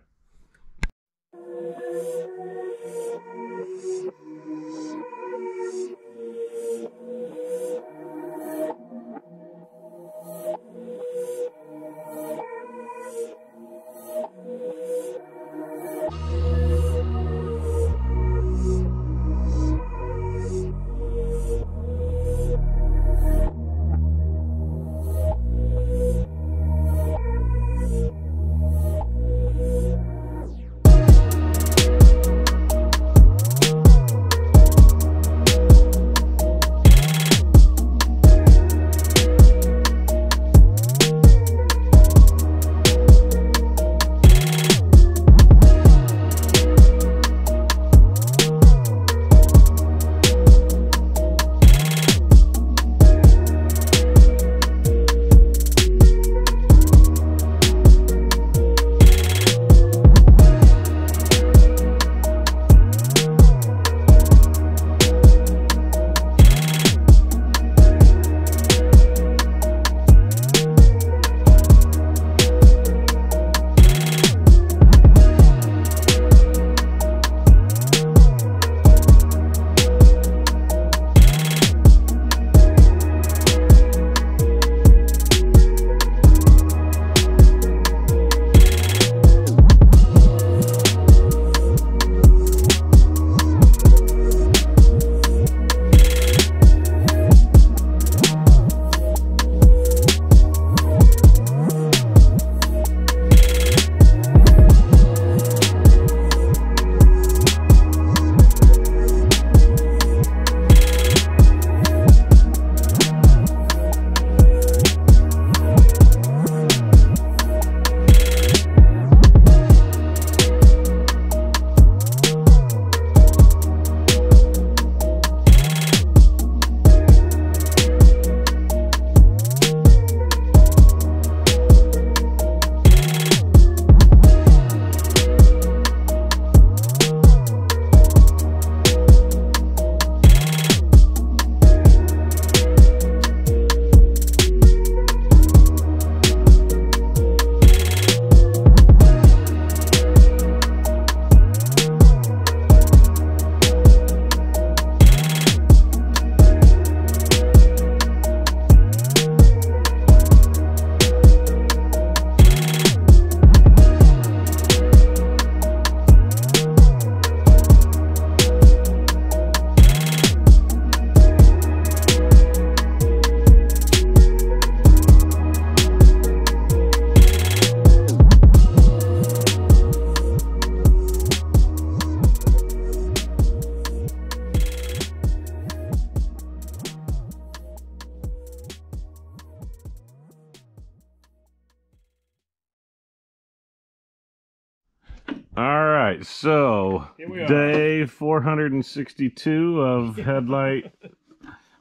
So, day four hundred sixty-two of headlight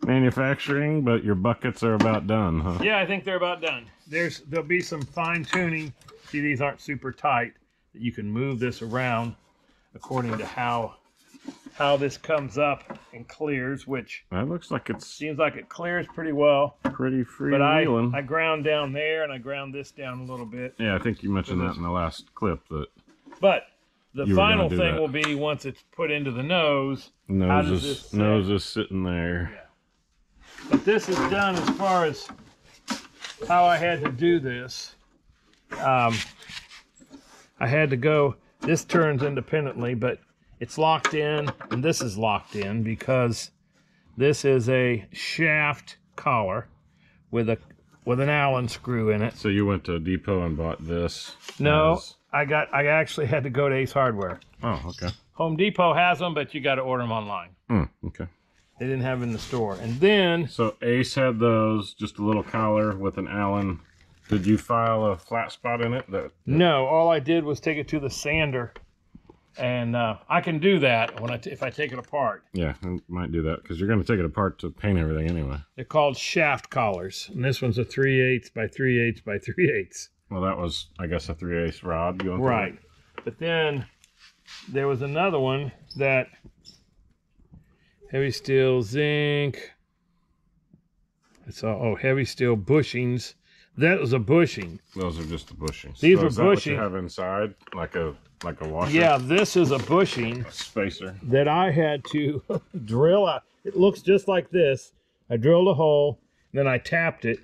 manufacturing, but your buckets are about done, huh? Yeah, I think they're about done. There's There'll be some fine tuning. See, these aren't super tight. that you can move this around according to how how this comes up and clears, which that looks like it seems like it clears pretty well. Pretty free but I, I ground down there and I ground this down a little bit. Yeah, I think you mentioned that in the last clip. That but the final thing that will be once it's put into the nose. Nose how does is this nose is sitting there. Yeah. But this is done as far as how I had to do this. Um, I had to go. This turns independently, but it's locked in, and this is locked in because this is a shaft collar with a with an Allen screw in it. So you went to Depot and bought this? No, as... I got. I actually had to go to Ace Hardware. Oh, okay. Home Depot has them, but you got to order them online. Mm, okay. They didn't have them in the store, and then so Ace had those, just a little collar with an Allen. Did you file a flat spot in it? That, that... No, all I did was take it to the sander. And uh, I can do that when I t if I take it apart. Yeah, I might do that because you're going to take it apart to paint everything anyway. They're called shaft collars, and this one's a three eighths by three eighths by three eighths. Well, that was, I guess, a three eighths rod going right through. But then there was another one that heavy steel zinc. I saw oh heavy steel bushings. That was a bushing. Those are just the bushings. These so are is that bushing. What you have inside, like a. Like a washer? Yeah, this is a bushing a spacer that I had to drill out. It looks just like this. I drilled a hole, then I tapped it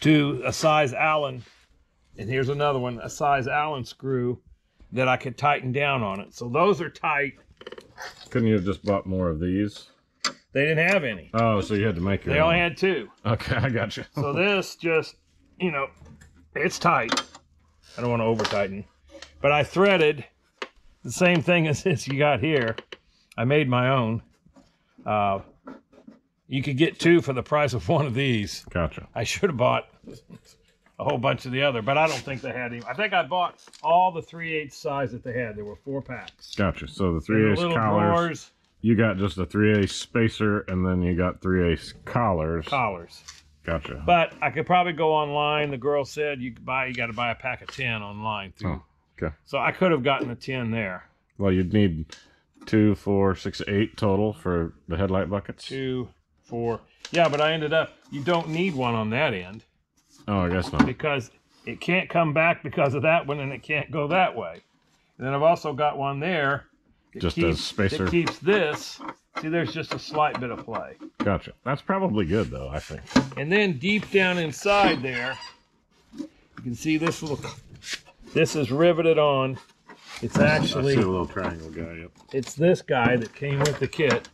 to a size Allen, and here's another one, a size Allen screw that I could tighten down on it. So those are tight. Couldn't you have just bought more of these? They didn't have any. Oh, so you had to make your They own. Only had two. Okay, I got you. So this just, you know, it's tight. I don't want to over-tighten. But I threaded the same thing as this you got here. I made my own. Uh, you could get two for the price of one of these. Gotcha. I should have bought a whole bunch of the other, but I don't think they had any. I think I bought all the three eighths size that they had. There were four packs. Gotcha. So the three eighths collars. Drawers. You got just the three eighths spacer, and then you got three eighths collars. Collars. Gotcha. But I could probably go online. The girl said you buy. You got to buy a pack of ten online through. Huh. Okay. So I could have gotten a ten there. Well, you'd need two, four, six, eight total for the headlight buckets. Two, four. Yeah, but I ended up, you don't need one on that end. Oh, I guess not. Because it can't come back because of that one, and it can't go that way. And then I've also got one there. Just keeps, a spacer. It keeps this. See, there's just a slight bit of play. Gotcha. That's probably good, though, I think. And then deep down inside there, you can see this little... This is riveted on. It's actually I see a little triangle guy. Yep. It's this guy that came with the kit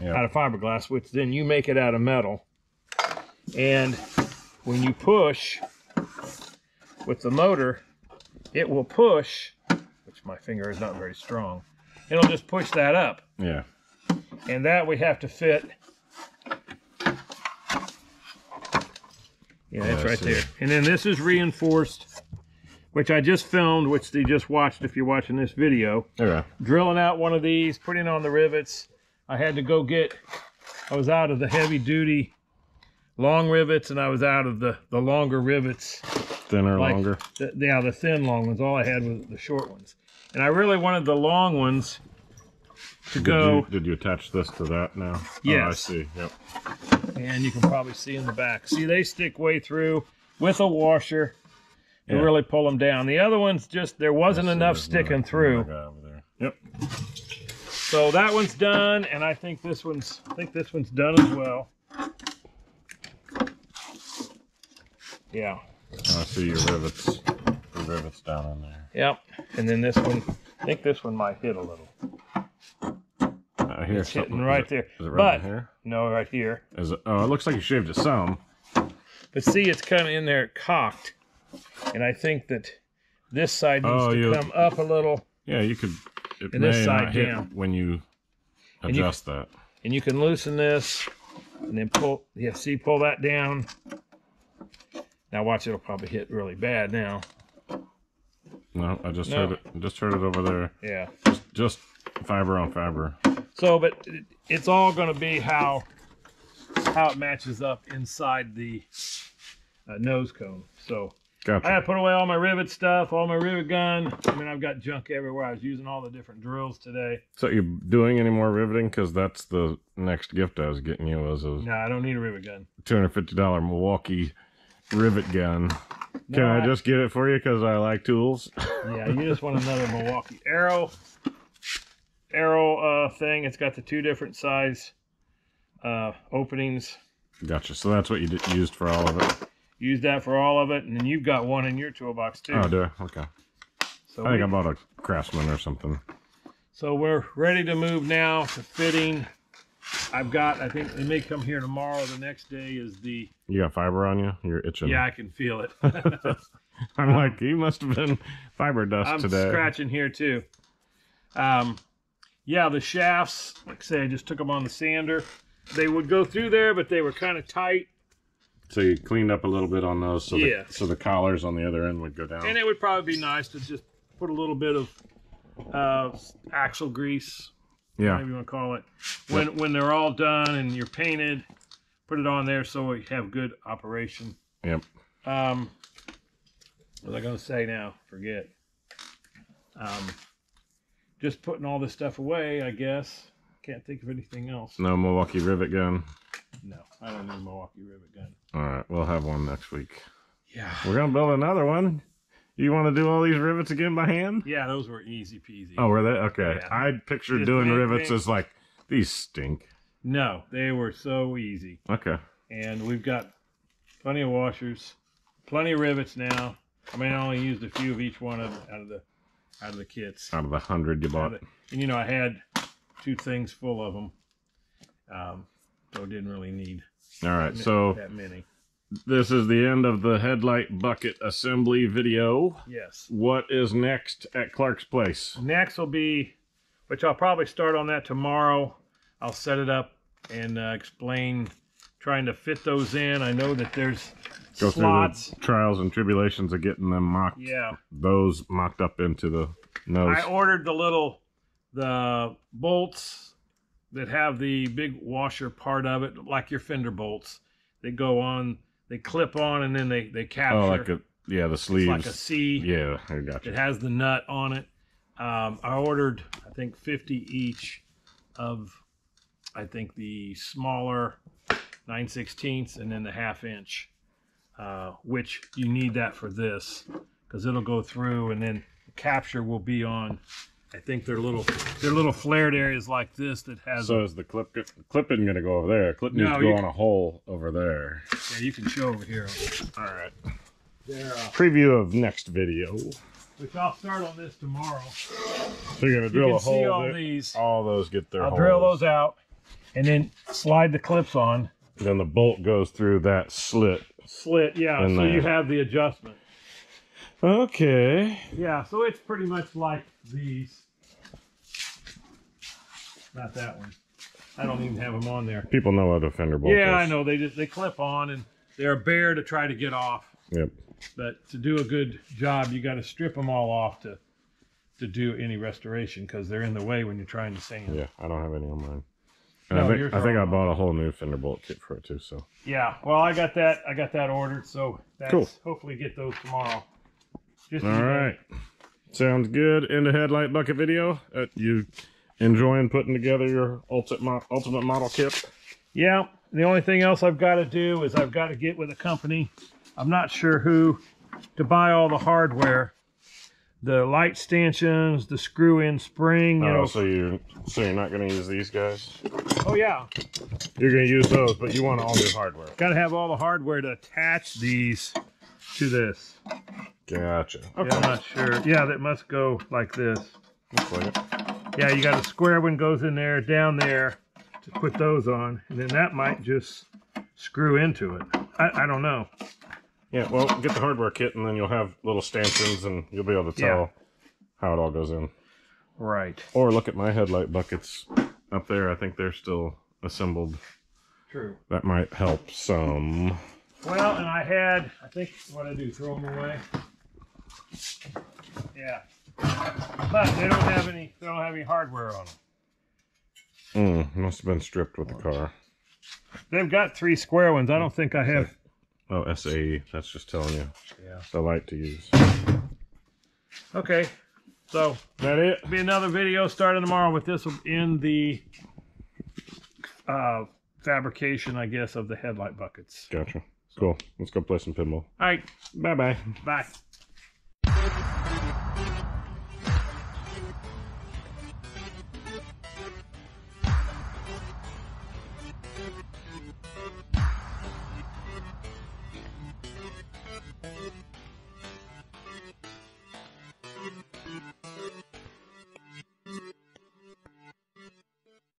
yep. out of fiberglass, which then you make it out of metal. And when you push with the motor, it will push, which my finger is not very strong. It'll just push that up. Yeah. And that we have to fit. Yeah, that's oh, right there. And then this is reinforced. Which I just filmed, which you just watched if you're watching this video. Okay. Drilling out one of these, putting on the rivets. I had to go get, I was out of the heavy duty long rivets, and I was out of the, the longer rivets. Thinner, like, longer? The, yeah, the thin long ones. All I had was the short ones. And I really wanted the long ones to did go. You, did you attach this to that now? Yes. Oh, I see, yep. And you can probably see in the back. See, they stick way through with a washer. Yeah. And really pull them down. The other one's just there wasn't enough sticking no, through. No over there. Yep. So that one's done, and I think this one's I think this one's done as well. Yeah. Oh, I see your rivets. Your rivets down in there. Yep. And then this one, I think this one might hit a little. I hear it's hitting right it, there. Is it right but, here? No, right here. Is it, oh, it looks like you shaved it some. But see, it's kind of in there cocked. And I think that this side needs oh, to come up a little. Yeah, you could. It and may this side not hit down when you adjust and you, that. And you can loosen this, and then pull. Yeah, see, pull that down. Now watch, it'll probably hit really bad now. No, I just no. heard it. I just heard it over there. Yeah. Just, just fiber on fiber. So, but it, it's all going to be how how it matches up inside the uh, nose cone. So. Gotcha. I had to put away all my rivet stuff, all my rivet gun. I mean, I've got junk everywhere. I was using all the different drills today. So you doing any more riveting? Because that's the next gift I was getting you was a no, I don't need a rivet gun. two hundred fifty dollar Milwaukee rivet gun. No, Can I, I just get it for you because I like tools? Yeah, you just want another Milwaukee arrow. Arrow uh, thing. It's got the two different size uh, openings. Gotcha. So that's what you did, used for all of it. Use that for all of it, and then you've got one in your toolbox too. Oh, do I? Okay. So I think we, I bought a Craftsman or something. So we're ready to move now to fitting. I've got, I think they may come here tomorrow. The next day is the... You got fiber on you? You're itching. Yeah, I can feel it. I'm like, you must have been fiber dust I'm today. I'm scratching here too. Um, yeah, the shafts, like I say, I just took them on the sander. They would go through there, but they were kind of tight. So you cleaned up a little bit on those, so, yeah. the, so the collars on the other end would go down. And it would probably be nice to just put a little bit of uh, axle grease, yeah. whatever you want to call it. When, yep. when they're all done and you're painted, put it on there so we have good operation. Yep. Um, what was I going to say now? Forget. Um, just putting all this stuff away, I guess. Can't think of anything else. No Milwaukee rivet gun. No, I don't need a Milwaukee rivet gun. All right, we'll have one next week. Yeah. We're going to build another one. You want to do all these rivets again by hand? Yeah, those were easy peasy. Oh, were they? Okay. Yeah. I pictured Just doing rivets things. as like, these stink. No, they were so easy. Okay. And we've got plenty of washers, plenty of rivets now. I mean, I only used a few of each one of, out of the out of the kits. Out of the hundred you bought. The, and, you know, I had two things full of them. Um, So didn't really need all right that so that many. This is the end of the headlight bucket assembly video. Yes. What is next at Clark's Place? Next will be, which I'll probably start on that tomorrow. I'll set it up and uh, explain trying to fit those in. I know that there's Go slots. Through the trials and tribulations of getting them mocked. Yeah. Those mocked up into the nose. I ordered the little the bolts that have the big washer part of it, like your fender bolts. They go on, they clip on, and then they, they capture. Oh, like a, yeah, the sleeves. It's like a C. Yeah, I got you. It has the nut on it. Um, I ordered, I think, fifty each of, I think, the smaller nine sixteenths and then the half inch, uh, which you need that for this because it'll go through and then the capture will be on. I think they're little, they're little flared areas like this that has. So a, is the clip clip isn't going to go over there? Clip needs no, to go on a hole over there. Yeah, you can show over here. All right. There, uh, preview of next video. Which I'll start on this tomorrow. So you're going to drill you a hole. See all there. These. All those get their. I'll holes. drill those out, and then slide the clips on. And then the bolt goes through that slit. Slit, yeah. So there. you have the adjustment. Okay. Yeah. So it's pretty much like these. Not that one. I don't even have them on there. People know how to fender bolt. Yeah, is. I know. They just they clip on and they're a bear to try to get off. Yep. But to do a good job, you got to strip them all off to to do any restoration because they're in the way when you're trying to sand. Yeah, I don't have any on mine. And no, I think I think I bought a whole new fender bolt kit for it too. So. Yeah. Well, I got that. I got that ordered. So that's, cool. Hopefully get those tomorrow. Just all right. Know. Sounds good. End of headlight bucket video. Uh, you. Enjoying putting together your ultimate ultimate model kit? Yeah. The only thing else I've got to do is I've got to get with a company. I'm not sure who to buy all the hardware, the light stanchions, the screw-in spring. You oh, know. so you're so you're not going to use these guys? Oh yeah. You're going to use those, but you want all new hardware. Got to have all the hardware to attach these to this. Gotcha. Okay. Yeah, I'm not sure. Yeah, that must go like this. Looks like it. Yeah, you got a square one goes in there, down there, to put those on, and then that might just screw into it. I, I don't know. Yeah, well, get the hardware kit, and then you'll have little stanchions, and you'll be able to tell yeah. how it all goes in. Right. Or look at my headlight buckets up there. I think they're still assembled. True. That might help some. Well, and I had, I think, what I do, throw them away. Yeah. But they don't have any. They don't have any hardware on them. Mm, must have been stripped with the car. They've got three square ones. I don't think I have. Oh, S A E. That's just telling you. Yeah. The light to use. Okay. So, that it? It'll be another video starting tomorrow with this in the uh, fabrication, I guess, of the headlight buckets. Gotcha. Cool. Let's go play some pinball. All right. Bye-bye. Bye. -bye. Bye.